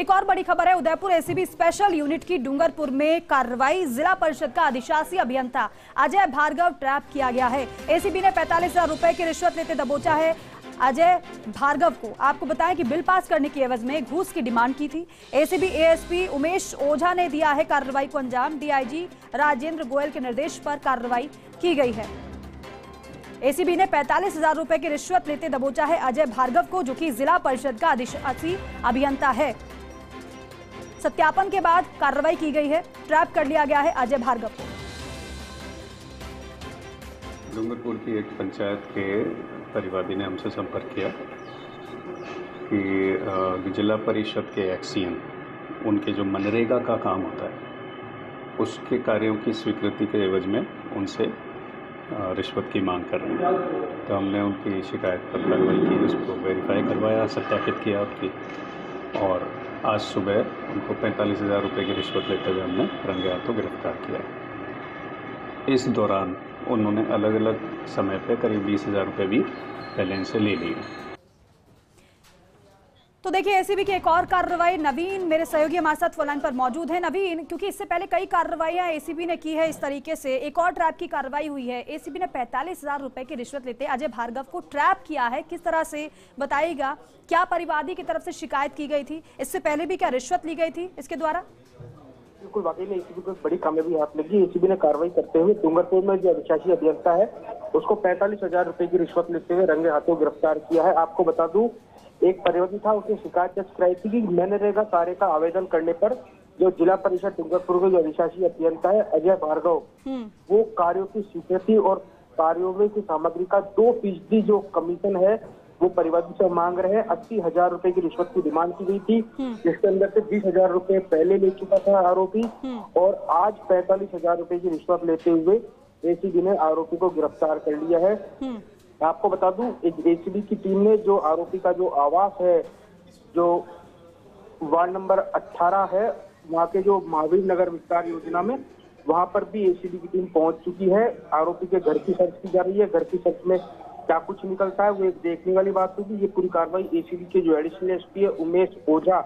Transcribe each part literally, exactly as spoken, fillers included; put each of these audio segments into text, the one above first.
एक और बड़ी खबर है, उदयपुर एसीबी स्पेशल यूनिट की डूंगरपुर में कार्रवाई। जिला परिषद का अधिशासी अभियंता अजय भार्गव ट्रैप किया गया है। एसीबी ने पैंतालीस हजार रुपए की रिश्वत लेते दबोचा है अजय भार्गव को। आपको बताएं कि बिल पास करने की एवज में घूस की डिमांड की थी। एसीबी एएसपी उमेश ओझा ने दिया है कार्रवाई को अंजाम। डीआईजी राजेंद्र गोयल के निर्देश पर कार्रवाई की गई है। एसीबी ने पैंतालीस हजार रुपए की रिश्वत लेते दबोचा है अजय भार्गव को, जो कि जिला परिषद का अधिशासी अभियंता है। सत्यापन के बाद कार्रवाई की गई है, ट्रैप कर लिया गया है अजय भार्गव को। डूंगरपुर की एक पंचायत के परिवादी ने हमसे संपर्क किया कि जिला परिषद के एक्सीएम, उनके जो मनरेगा का काम होता है, उसके कार्यों की स्वीकृति के एवज में उनसे रिश्वत की मांग कर रहे हैं। तो हमने उनकी शिकायत पर कार्रवाई की, उसको वेरीफाई करवाया, सत्यापित किया उसकी, और आज सुबह उनको पैंतालीस हज़ार रुपये की रिश्वत लेते हुए हमने रंगे हाथों गिरफ्तार किया। इस दौरान उन्होंने अलग अलग समय पे करीब बीस हजार रुपये भी बैलेंस से ले लिए। तो देखिए एसीबी की एक और कार्रवाई। नवीन मेरे सहयोगी हमारे साथ फोन लाइन पर मौजूद है। नवीन, क्योंकि इससे पहले कई कार्रवाइयां एसीबी ने की है, इस तरीके से एक और ट्रैप की कार्रवाई हुई है। एसीबी ने पैंतालीस हजार रुपए की रिश्वत लेते अजय भार्गव को ट्रैप किया है, किस तरह से बताइएगा? क्या परिवादी की तरफ से शिकायत की गई थी? इससे पहले भी क्या रिश्वत ली गई थी इसके द्वारा? बिल्कुल, वाकई में एसीबी को बड़ी कामयाबी हाथ लगी। एसीबी ने कार्रवाई करते हुए डूंगरपुर में जो अधिशासी अभियंता है उसको पैंतालीस हजार रुपए की रिश्वत लेते हुए रंगे हाथों गिरफ्तार किया है। आपको बता दूं, एक परिवादी था, उसने शिकायत दर्ज कराई थी कि मनरेगा कार्य का आवेदन करने पर जो जिला परिषद डूंगरपुर के जो अधिशासी अभियंता है अजय भार्गव, वो कार्यो की स्वीकृति और कार्यो में की सामग्री का दो फीसदी जो कमीशन है वो परिवादी से मांग रहे हैं। अस्सी हजार रूपये की रिश्वत की डिमांड की गई थी, जिसके अंदर से बीस हजार रूपये पहले ले चुका था आरोपी, और आज पैंतालीस हजार रूपये की रिश्वत लेते हुए एसीबी ने आरोपी को गिरफ्तार कर लिया है। आपको बता दूं, एसीबी की टीम ने जो आरोपी का जो आवास है, जो वार्ड नंबर अठारह है, वहाँ के जो महावीर नगर विस्तार योजना में, वहाँ पर भी एसीबी की टीम पहुंच चुकी है। आरोपी के घर की सर्च की जा रही है, घर की सर्च में क्या कुछ निकलता है वो एक देखने वाली बात होगी। ये पूरी कार्रवाई एसीबी के जो एडिशनल एसपी है उमेश ओझा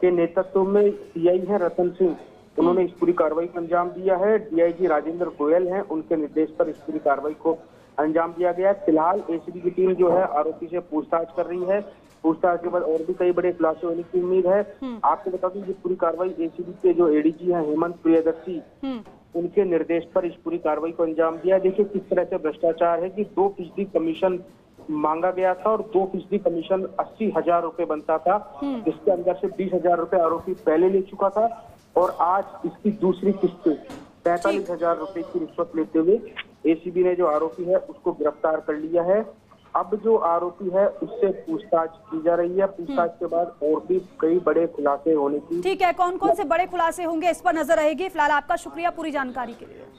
के नेतृत्व में सीआई हैं रतन सिंह, उन्होंने इस पूरी कार्रवाई को अंजाम दिया है। डीआईजी राजेंद्र गोयल हैं, उनके निर्देश पर इस पूरी कार्रवाई को अंजाम दिया गया है। फिलहाल एसीबी की टीम जो है आरोपी से पूछताछ कर रही है। पूछताछ के बाद और भी कई बड़े खुलासे होने की उम्मीद है। आपको बता दूं, ये पूरी कार्रवाई एसीबी के जो एडीजी हैं हेमंत प्रियदर्शी, उनके निर्देश पर इस पूरी कार्रवाई को अंजाम दिया। देखिए किस तरह से भ्रष्टाचार है कि दो फीसदी कमीशन मांगा गया था और दो फीसदी कमीशन अस्सी हजार रूपये बनता था, जिसके अंदर से बीस हजार रूपये आरोपी पहले ले चुका था और आज इसकी दूसरी किस्त पैंतालीस हजार रूपये की रिश्वत लेते हुए एसीबी ने जो आरोपी है उसको गिरफ्तार कर लिया है। अब जो आरोपी है उससे पूछताछ की जा रही है। पूछताछ के बाद और भी कई बड़े खुलासे होने की। ठीक है, कौन कौन से बड़े खुलासे होंगे इस पर नजर रहेगी। फिलहाल आपका शुक्रिया पूरी जानकारी के लिए।